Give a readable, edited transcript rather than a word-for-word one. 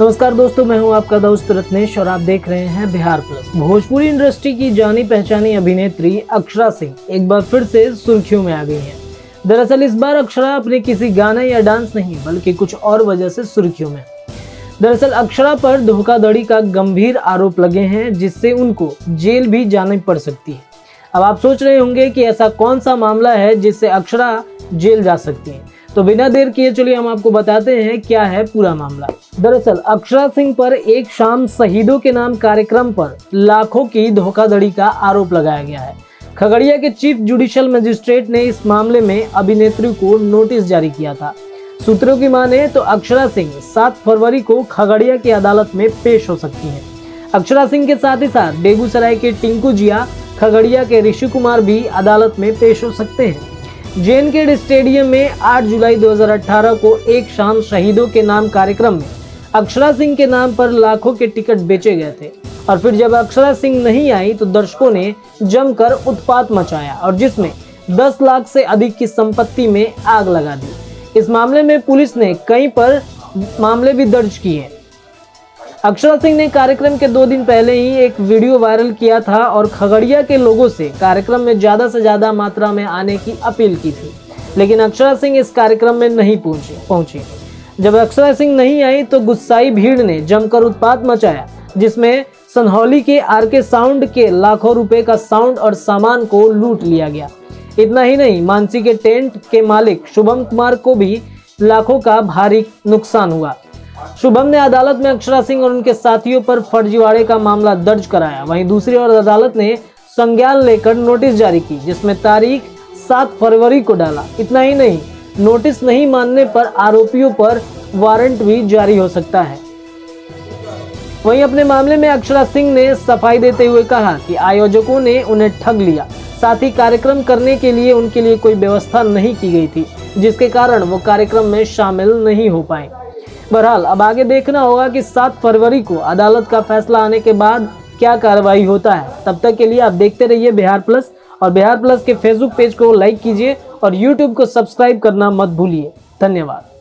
नमस्कार दोस्तों, मैं हूं आपका दोस्त रत्नेश और आप देख रहे हैं बिहार प्लस। भोजपुरी इंडस्ट्री की जानी पहचानी अभिनेत्री अक्षरा सिंह एक बार फिर से सुर्खियों में आ गई हैं। दरअसल इस बार अक्षरा अपने किसी गाने या डांस नहीं बल्कि कुछ और वजह से सुर्खियों में। दरअसल अक्षरा पर धोखाधड़ी का गंभीर आरोप लगे हैं, जिससे उनको जेल भी जानी पड़ सकती है। अब आप सोच रहे होंगे कि ऐसा कौन सा मामला है जिससे अक्षरा जेल जा सकती है, तो बिना देर किए चलिए हम आपको बताते हैं क्या है पूरा मामला। दरअसल अक्षरा सिंह पर एक शाम शहीदों के नाम कार्यक्रम पर लाखों की धोखाधड़ी का आरोप लगाया गया है। खगड़िया के चीफ जुडिशियल मजिस्ट्रेट ने इस मामले में अभिनेत्री को नोटिस जारी किया था। सूत्रों की माने तो अक्षरा सिंह 7 फरवरी को खगड़िया की अदालत में पेश हो सकती है। अक्षरा सिंह के साथ ही साथ बेगूसराय के टिंकू जिया, खगड़िया के ऋषि कुमार भी अदालत में पेश हो सकते हैं। जेएनकेड स्टेडियम में 8 जुलाई 2018 को एक शाम शहीदों के नाम कार्यक्रम में अक्षरा सिंह के नाम पर लाखों के टिकट बेचे गए थे और फिर जब अक्षरा सिंह नहीं आई तो दर्शकों ने जमकर उत्पात मचाया और जिसमें 10 लाख से अधिक की संपत्ति में आग लगा दी। इस मामले में पुलिस ने कई पर मामले भी दर्ज किए हैं। अक्षरा सिंह ने कार्यक्रम के 2 दिन पहले ही एक वीडियो वायरल किया था और खगड़िया के लोगों से कार्यक्रम में ज़्यादा से ज़्यादा मात्रा में आने की अपील की थी, लेकिन अक्षरा सिंह इस कार्यक्रम में नहीं पहुंची। जब अक्षरा सिंह नहीं आई तो गुस्साई भीड़ ने जमकर उत्पात मचाया, जिसमें सनहौली के आर साउंड के लाखों रुपए का साउंड और सामान को लूट लिया गया। इतना ही नहीं, मानसी के टेंट के मालिक शुभम कुमार को भी लाखों का भारी नुकसान हुआ। शुभम ने अदालत में अक्षरा सिंह और उनके साथियों पर फर्जीवाड़े का मामला दर्ज कराया। वहीं दूसरी ओर अदालत ने संज्ञान लेकर नोटिस जारी की, जिसमें तारीख 7 फरवरी को डाला। इतना ही नहीं, नोटिस नहीं मानने पर आरोपियों पर वारंट भी जारी हो सकता है। वहीं अपने मामले में अक्षरा सिंह ने सफाई देते हुए कहा कि आयोजकों ने उन्हें ठग लिया, साथ ही कार्यक्रम करने के लिए उनके लिए कोई व्यवस्था नहीं की गई थी, जिसके कारण वो कार्यक्रम में शामिल नहीं हो पाए। बहरहाल अब आगे देखना होगा कि 7 फरवरी को अदालत का फैसला आने के बाद क्या कार्रवाई होता है। तब तक के लिए आप देखते रहिए बिहार प्लस और बिहार प्लस के फेसबुक पेज को लाइक कीजिए और यूट्यूब को सब्सक्राइब करना मत भूलिए। धन्यवाद।